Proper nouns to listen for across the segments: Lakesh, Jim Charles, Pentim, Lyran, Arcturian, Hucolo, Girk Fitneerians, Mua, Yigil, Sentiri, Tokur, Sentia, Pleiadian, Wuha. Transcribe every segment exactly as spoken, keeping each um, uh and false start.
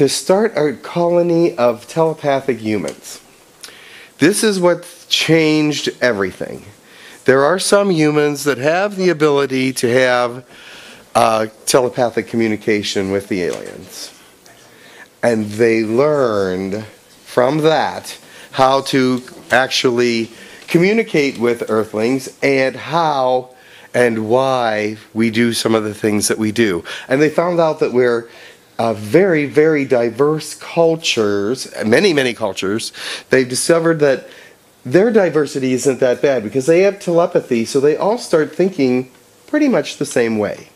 to start a colony of telepathic humans. This is what changed everything. There are some humans that have the ability to have uh, telepathic communication with the aliens. And they learned from that how to actually communicate with Earthlings and how and why we do some of the things that we do. And they found out that we're uh, very, very diverse cultures, many, many cultures. They've discovered that their diversity isn't that bad because they have telepathy, so they all start thinking pretty much the same way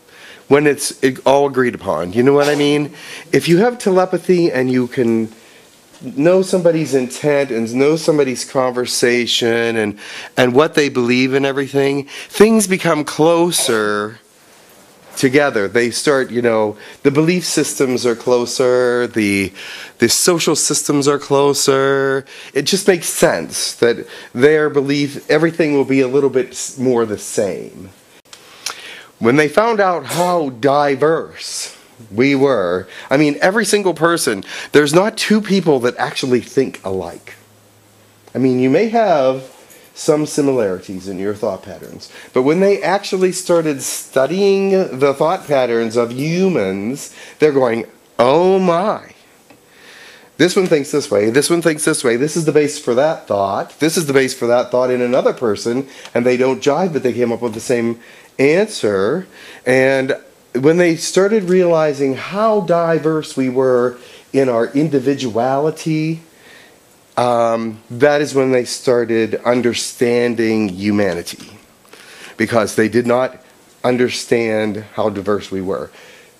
when it's it all agreed upon. You know what I mean? If you have telepathy and you can know somebody's intent and know somebody's conversation and, and what they believe in everything, things become closer together. They start, you know, the belief systems are closer, the, the social systems are closer. It just makes sense that their belief, everything will be a little bit more the same. When they found out how diverse we were, I mean, every single person, there's not two people that actually think alike. I mean, you may have some similarities in your thought patterns, but when they actually started studying the thought patterns of humans, they're going, oh my. This one thinks this way, this one thinks this way, this is the base for that thought, this is the base for that thought in another person, and they don't jive, but they came up with the same answer. And when they started realizing how diverse we were in our individuality, um, that is when they started understanding humanity, because they did not understand how diverse we were.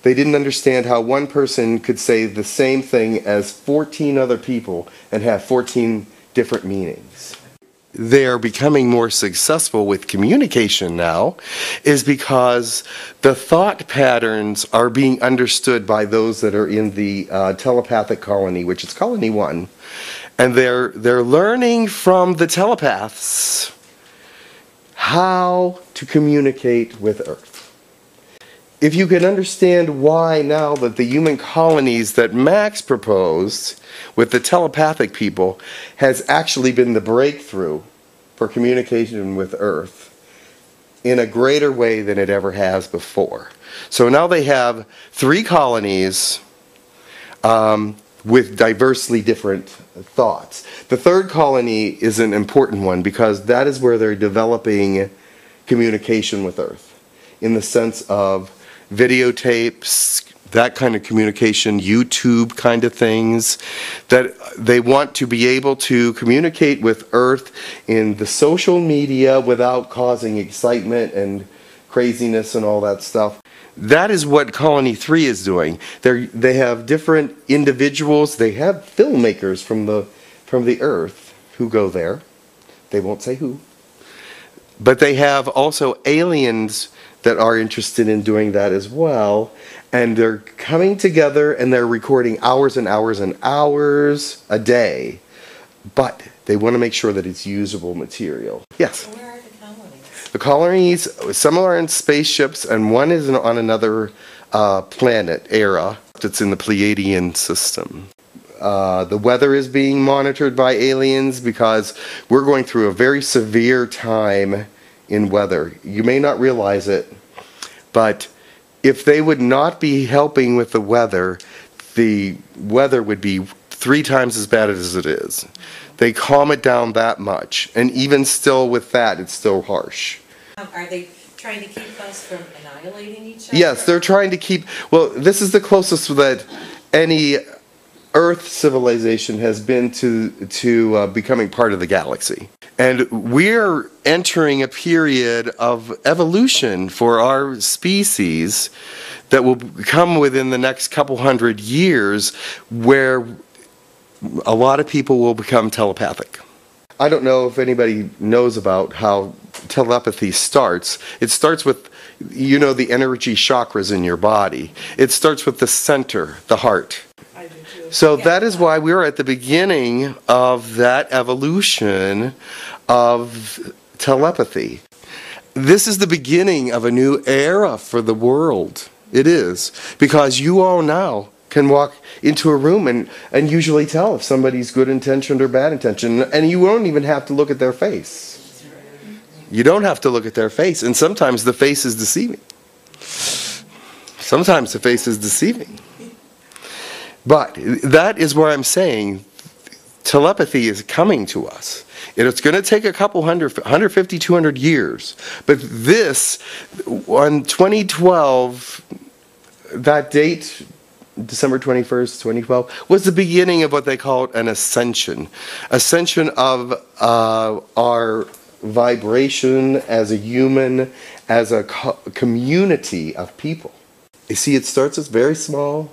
They didn't understand how one person could say the same thing as fourteen other people and have fourteen different meanings. They are becoming more successful with communication now is because the thought patterns are being understood by those that are in the uh, telepathic colony, which is Colony One, and they're they're learning from the telepaths how to communicate with Earth. If you can understand why now that the human colonies that Max proposed with the telepathic people has actually been the breakthrough for communication with Earth in a greater way than it ever has before. So now they have three colonies um, with diversely different thoughts. The third colony is an important one because that is where they're developing communication with Earth in the sense of videotapes, that kind of communication, YouTube kind of things, that they want to be able to communicate with Earth in the social media without causing excitement and craziness and all that stuff. That is what Colony three is doing. They're, they have different individuals. They have filmmakers from the, from the Earth who go there. They won't say who. But they have also aliens that are interested in doing that as well, and they're coming together and they're recording hours and hours and hours a day, but they want to make sure that it's usable material. Yes? Where are the colonies? The colonies, some are in spaceships and one is on another uh, planet, Era, that's in the Pleiadian system. Uh, the weather is being monitored by aliens because we're going through a very severe time in weather. You may not realize it, but if they would not be helping with the weather, the weather would be three times as bad as it is. They calm it down that much, and even still with that, it's still harsh. Are they trying to keep us from annihilating each other? Yes, they're trying to keep, well, this is the closest that any Earth civilization has been to, to uh, becoming part of the galaxy. And we're entering a period of evolution for our species that will come within the next couple hundred years where a lot of people will become telepathic. I don't know if anybody knows about how telepathy starts. It starts with, you know, the energy chakras in your body. It starts with the center, the heart. So that is why we're at the beginning of that evolution of telepathy. This is the beginning of a new era for the world. It is. Because you all now can walk into a room and, and usually tell if somebody's good-intentioned or bad-intentioned. And you don't even have to look at their face. You don't have to look at their face. And sometimes the face is deceiving. Sometimes the face is deceiving. But that is where I'm saying telepathy is coming to us. And it's going to take a couple hundred, one hundred fifty, two hundred years. But this, on twenty twelve, that date, December twenty-first, twenty twelve, was the beginning of what they called an ascension. Ascension of uh, our vibration as a human, as a co community of people. You see, it starts as very small,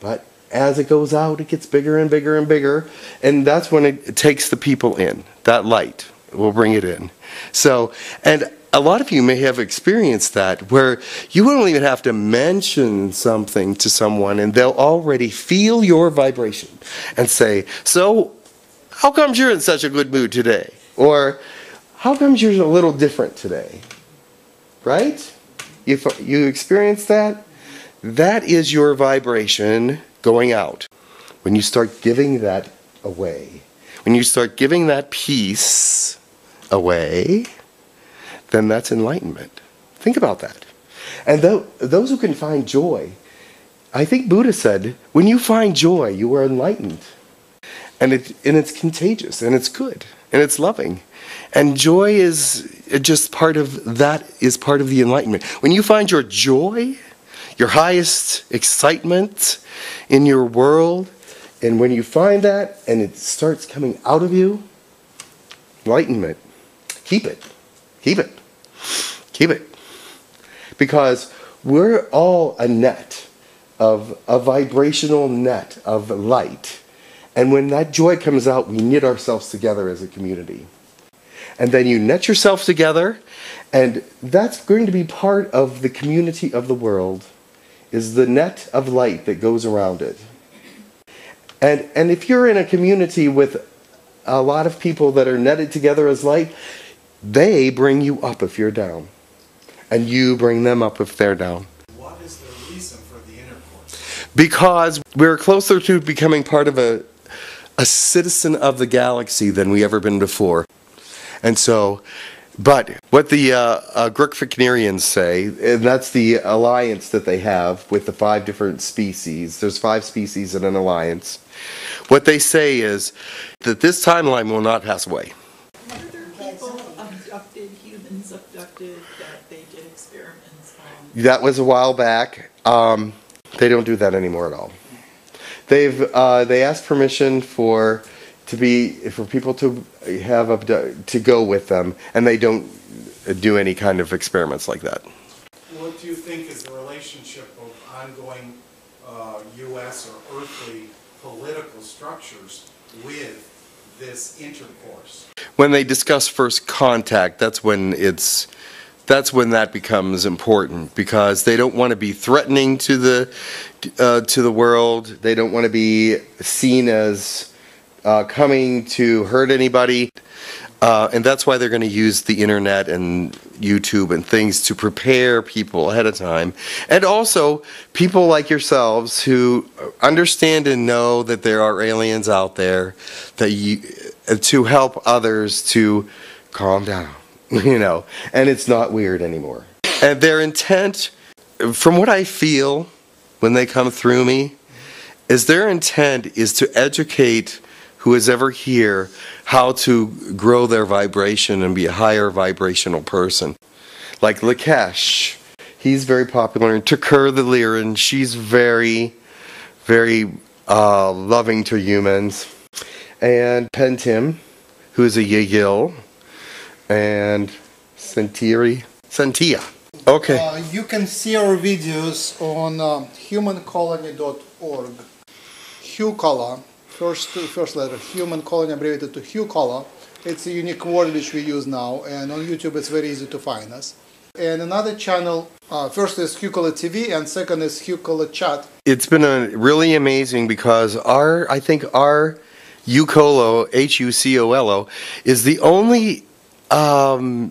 but as it goes out, it gets bigger and bigger and bigger. And that's when it, it takes the people in. That light will bring it in. So, and a lot of you may have experienced that, where you won't even have to mention something to someone, and they'll already feel your vibration and say, so, how come you're in such a good mood today? Or, how come you're a little different today? Right? You, you experience that? That is your vibration going out. When you start giving that away, when you start giving that peace away, then that's enlightenment. Think about that. And th those who can find joy, I think Buddha said, when you find joy, you are enlightened. And, it, and it's contagious, and it's good, and it's loving. And joy is just part of, that is part of the enlightenment. When you find your joy, your highest excitement in your world, and when you find that and it starts coming out of you, enlightenment. Keep it. Keep it. Keep it. Because we're all a net, of a vibrational net of light. And when that joy comes out, we knit ourselves together as a community. And then you net yourself together, and that's going to be part of the community of the world, is the net of light that goes around it. And, and if you're in a community with a lot of people that are netted together as light, they bring you up if you're down. And you bring them up if they're down. What is the reason for the intercourse? Because we're closer to becoming part of a, a citizen of the galaxy than we ever been before. And so, but what the uh, uh, Girk Fitneerians say, and that's the alliance that they have with the five different species. There's five species in an alliance. What they say is that this timeline will not pass away. Were there people abducted, humans abducted, that they did experiments on? That was a while back. Um, they don't do that anymore at all. They've uh, they asked permission for. To be for people to have abdu to go with them, and they don't do any kind of experiments like that. What do you think is the relationship of ongoing uh, U S or earthly political structures with this intercourse? When they discuss first contact, that's when it's that's when that becomes important, because they don't want to be threatening to the uh, to the world. They don't want to be seen as Uh, coming to hurt anybody, uh, and that's why they're going to use the internet and YouTube and things to prepare people ahead of time. And also people like yourselves who understand and know that there are aliens out there, that you, uh, to help others to calm down, you know, and it's not weird anymore. And their intent, from what I feel when they come through me, is their intent is to educate who is ever here, how to grow their vibration and be a higher vibrational person. Like Lakesh, he's very popular, and Tokur the Lyran, she's very, very uh, loving to humans. And Pentim, who is a Yigil, and Sentiri, Sentia. Okay. Uh, you can see our videos on uh, human colony dot org. Hucolo. First, first letter, human colony, abbreviated to Hucolo. It's a unique word which we use now, and on YouTube it's very easy to find us. And another channel, uh, first is Hucolo T V, and second is Hucolo Chat. It's been a really amazing, because our, I think our Hucolo, H U C O L O, is the only um,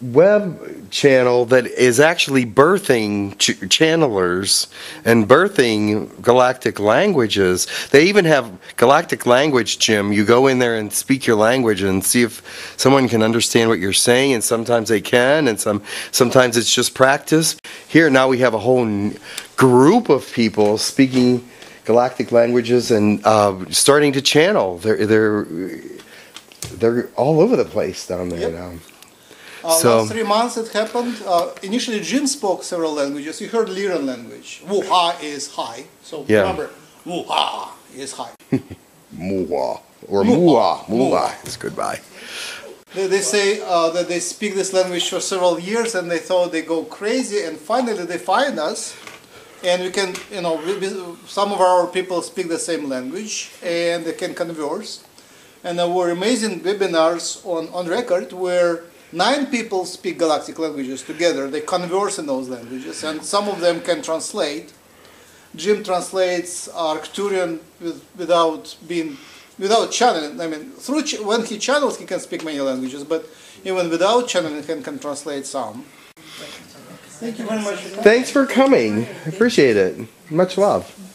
web channel that is actually birthing ch channelers and birthing galactic languages. They even have galactic language gym. You go in there and speak your language and see if someone can understand what you're saying, and sometimes they can, and some sometimes it's just practice. Here now we have a whole n group of people speaking galactic languages and uh, starting to channel. They're, they're, they're all over the place down there. Yep. Now. Uh, so, last three months it happened. Uh, initially, Jim spoke several languages. You heard Lyran language. Wuha is high. So yeah. Remember, Wuha is high. Mua. Or Mua. Mua is goodbye. They, they say uh, that they speak this language for several years and they thought they go crazy, and finally they find us. And we can, you know, we, some of our people speak the same language and they can converse. And there were amazing webinars on, on record where nine people speak galactic languages together. They converse in those languages, and some of them can translate. Jim translates Arcturian with, without being, without channeling. I mean, through ch when he channels, he can speak many languages, but even without channeling, he can, can translate some. Thank you very much. Thanks for coming. I appreciate it. Much love.